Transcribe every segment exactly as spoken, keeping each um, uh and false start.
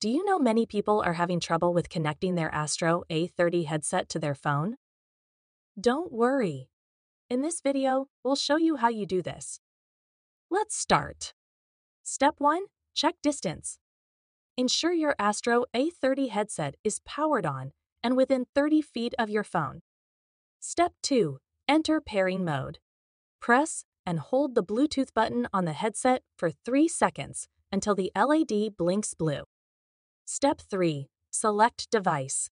Do you know many people are having trouble with connecting their Astro A thirty headset to their phone? Don't worry. In this video, we'll show you how you do this. Let's start. Step one. Check distance. Ensure your Astro A thirty headset is powered on and within thirty feet of your phone. Step two. Enter pairing mode. Press and hold the Bluetooth button on the headset for three seconds until the L E D blinks blue. Step three. Select device.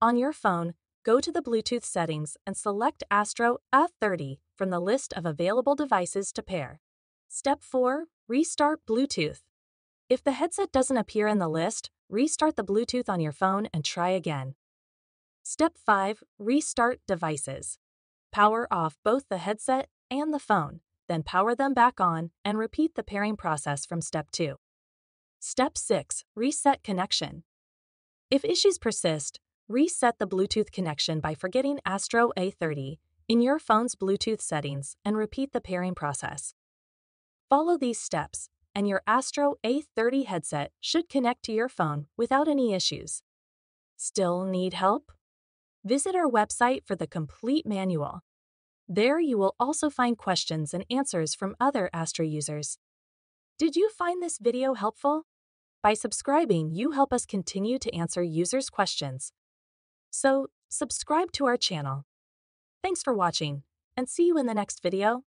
On your phone, go to the Bluetooth settings and select Astro A thirty from the list of available devices to pair. Step four. Restart Bluetooth. If the headset doesn't appear in the list, restart the Bluetooth on your phone and try again. Step five. Restart devices. Power off both the headset and the phone, then power them back on and repeat the pairing process from Step two. Step six. Reset connection. If issues persist, reset the Bluetooth connection by forgetting Astro A thirty in your phone's Bluetooth settings and repeat the pairing process. Follow these steps, and your Astro A thirty headset should connect to your phone without any issues. Still need help? Visit our website for the complete manual. There you will also find questions and answers from other Astro users. Did you find this video helpful? By subscribing, you help us continue to answer users' questions. So, subscribe to our channel. Thanks for watching, and see you in the next video.